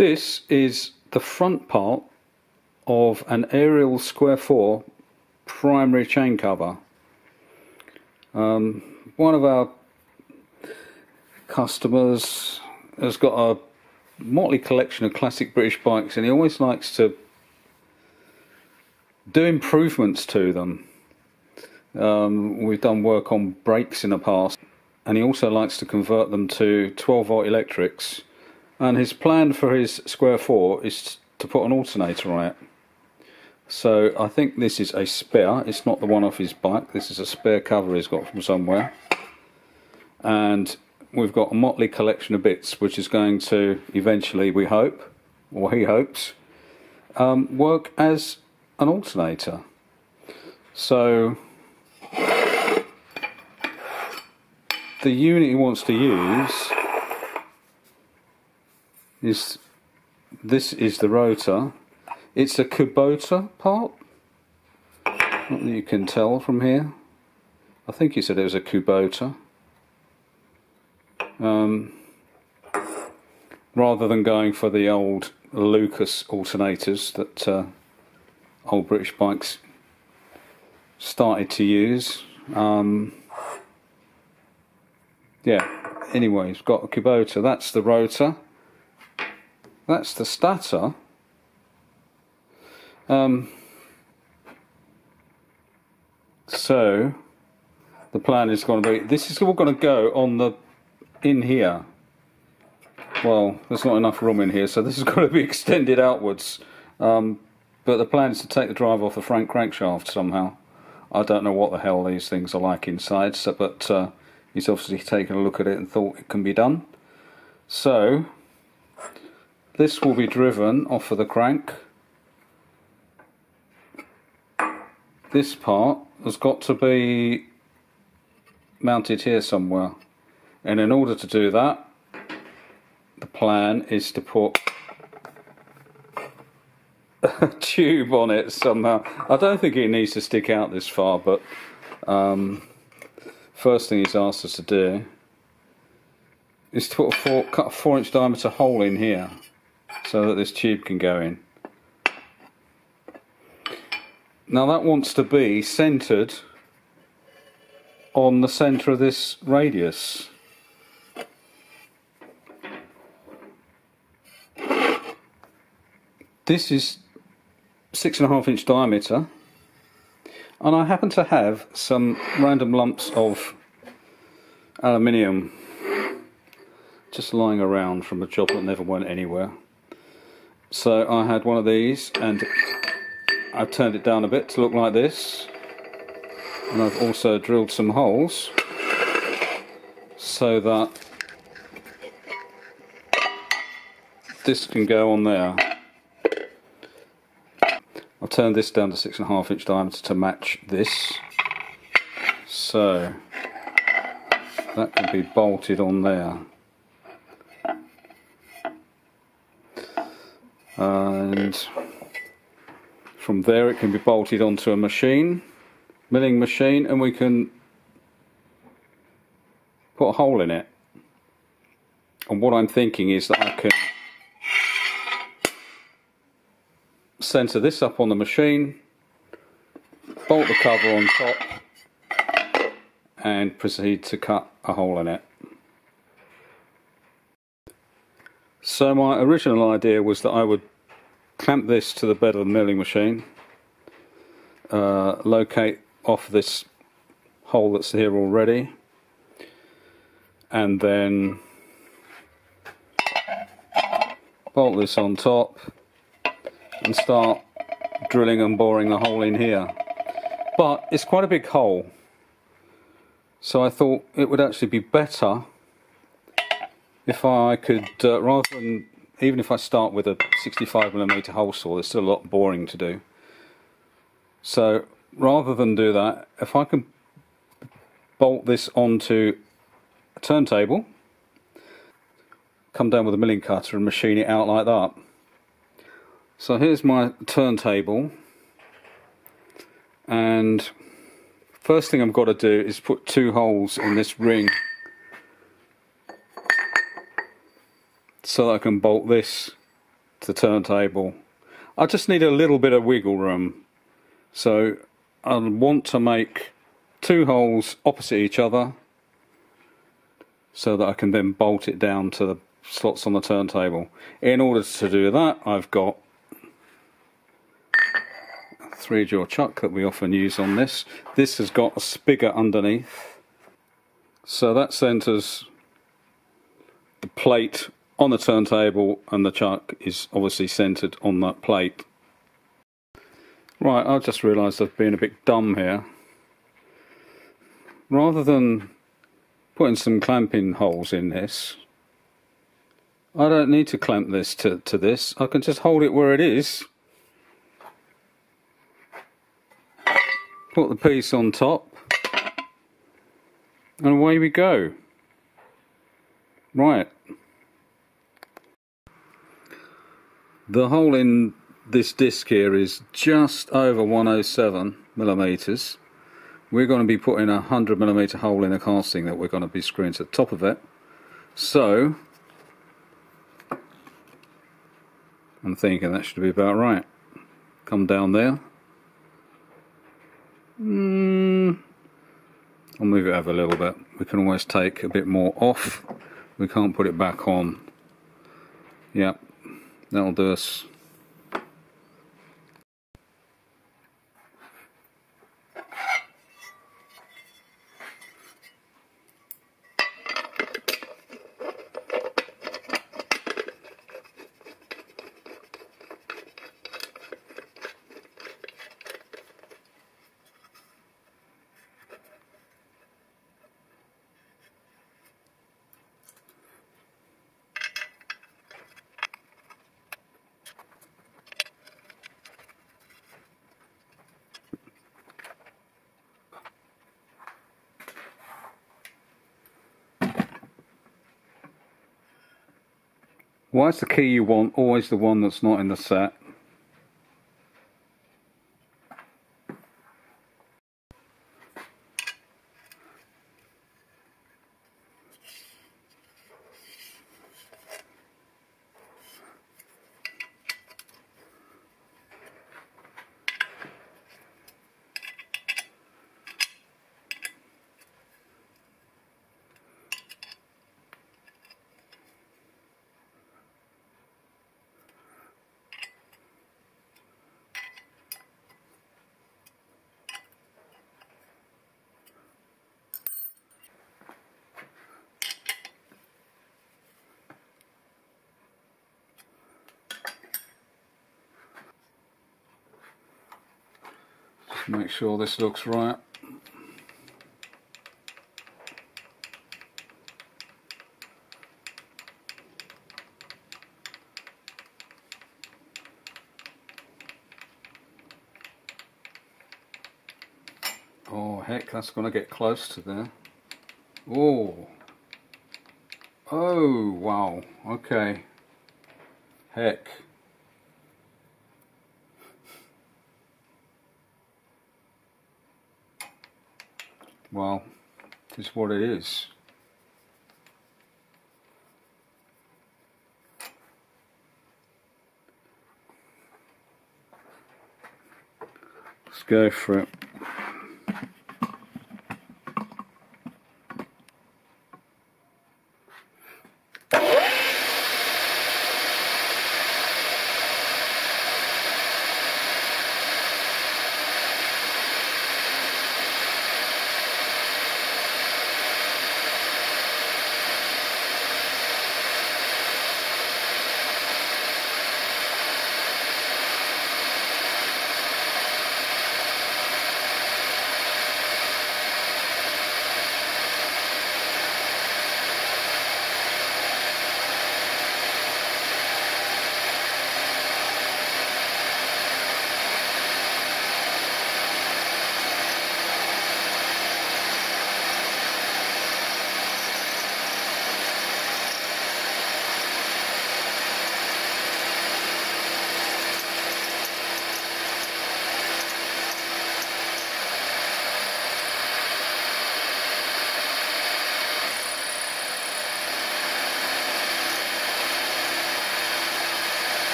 This is the front part of an Ariel Square 4 primary chain cover. One of our customers has got a motley collection of classic British bikes, and he always likes to do improvements to them. We've done work on brakes in the past, and he also likes to convert them to 12-volt electrics, and his plan for his Square 4 is to put an alternator on it. So I think this is a spare, it's not the one off his bike, this is a spare cover he's got from somewhere, and we've got a motley collection of bits which is going to eventually, we hope, or he hopes, work as an alternator. So the unit he wants to use is, this is the rotor. It's a Kubota part, not that you can tell from here. I think he said it was a Kubota. Rather than going for the old Lucas alternators that old British bikes started to use. Yeah, anyway, he's got a Kubota. That's the rotor. That's the stator. So the plan is going to be, this is all going to go on the, in here. Well, there's not enough room in here, so this is going to be extended outwards. But the plan is to take the drive off the front crankshaft somehow. I don't know what the hell these things are like inside, so, but he's obviously taken a look at it and thought it can be done. So this will be driven off of the crank. This part has got to be mounted here somewhere, and in order to do that, the plan is to put a tube on it somehow. I don't think it needs to stick out this far, but first thing he's asked us to do is to put cut a 4-inch diameter hole in here so that this tube can go in. Now that wants to be centered on the center of this radius. This is 6.5-inch diameter, and I happen to have some random lumps of aluminium just lying around from a job that never went anywhere. So I had one of these, and I've turned it down a bit to look like this, and I've also drilled some holes so that this can go on there. I've turned this down to 6.5-inch diameter to match this, so that can be bolted on there. And from there it can be bolted onto a machine, milling machine, and we can put a hole in it. And what I'm thinking is that I can centre this up on the machine, bolt the cover on top, and proceed to cut a hole in it. So my original idea was that I would clamp this to the bed of the milling machine, locate off this hole that's here already, and then bolt this on top and start drilling and boring the hole in here. But it's quite a big hole, so I thought it would actually be better if I could, rather than, even if I start with a 65mm hole saw, there's still a lot of boring to do. So rather than do that, if I can bolt this onto a turntable, come down with a milling cutter and machine it out like that. So here's my turntable, and first thing I've got to do is put two holes in this ring so that I can bolt this the turntable. I just need a little bit of wiggle room, so I want to make two holes opposite each other so that I can then bolt it down to the slots on the turntable. In order to do that, I've got a 3-jaw chuck that we often use on this. This has got a spigot underneath, so that centers the plate on the turntable, and the chuck is obviously centered on that plate. Right, I just realized I've been a bit dumb here. Rather than putting some clamping holes in this, I don't need to clamp this to this. I can just hold it where it is, put the piece on top, and away we go. Right. The hole in this disc here is just over 107mm. We're going to be putting a 100mm hole in a casting that we're going to be screwing to the top of it. So I'm thinking that should be about right. Come down there. I'll move it over a little bit. We can always take a bit more off. We can't put it back on. Yep, that'll do us. Why is the key you want always the one that's not in the set? Make sure this looks right. Oh heck, that's going to get close to there. Oh. Oh wow, okay. Heck. Well, this is what it is. Let's go for it.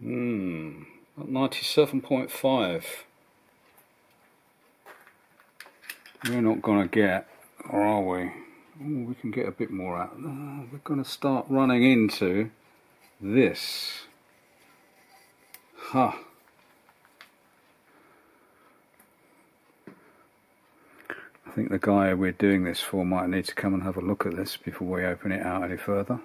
At 97.5. We're not going to get, or are we? Ooh, we can get a bit more out. We're going to start running into this. Huh. I think the guy we're doing this for might need to come and have a look at this before we open it out any further.